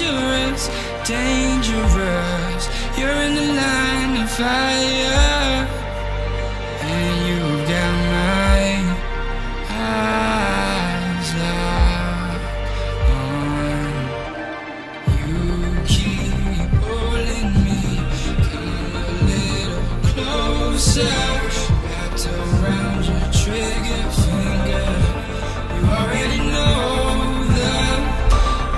dangerous, dangerous. You're in the line of fire, and you've got my eyes locked on you. Keep pulling me, come a little closer, wrapped around your trigger finger. You already know the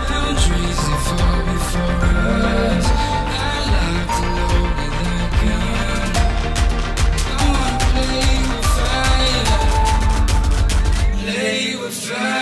boundaries that fall before us. I like to load the gun, I wanna play with fire, play with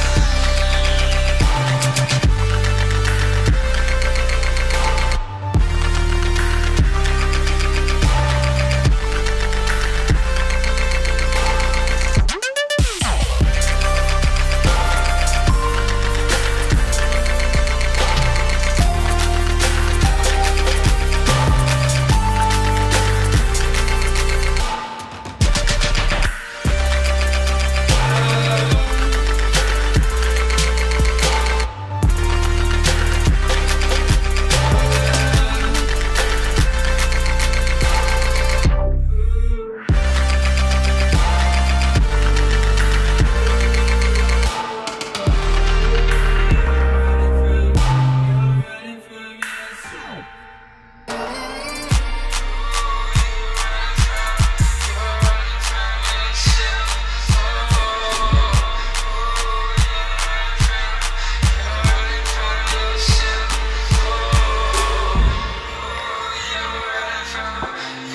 fire.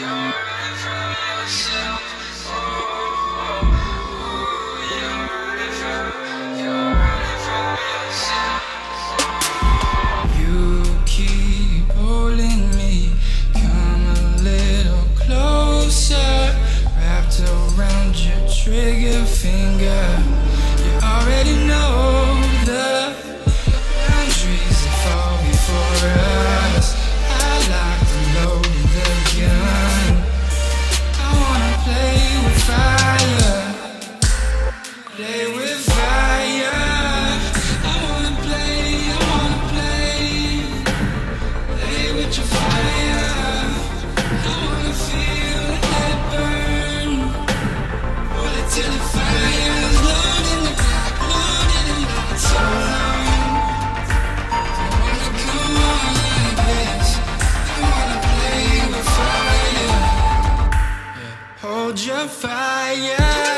Trigger finger, you already know the boundaries that fall before us. I locked and loaded the gun, I wanna play with fire, play with fire. I wanna play, play with your fire. I wanna feel that burn till the fire is loaded in the dark, so long. I wanna come on like this, I wanna play with fire, yeah. Hold your fire.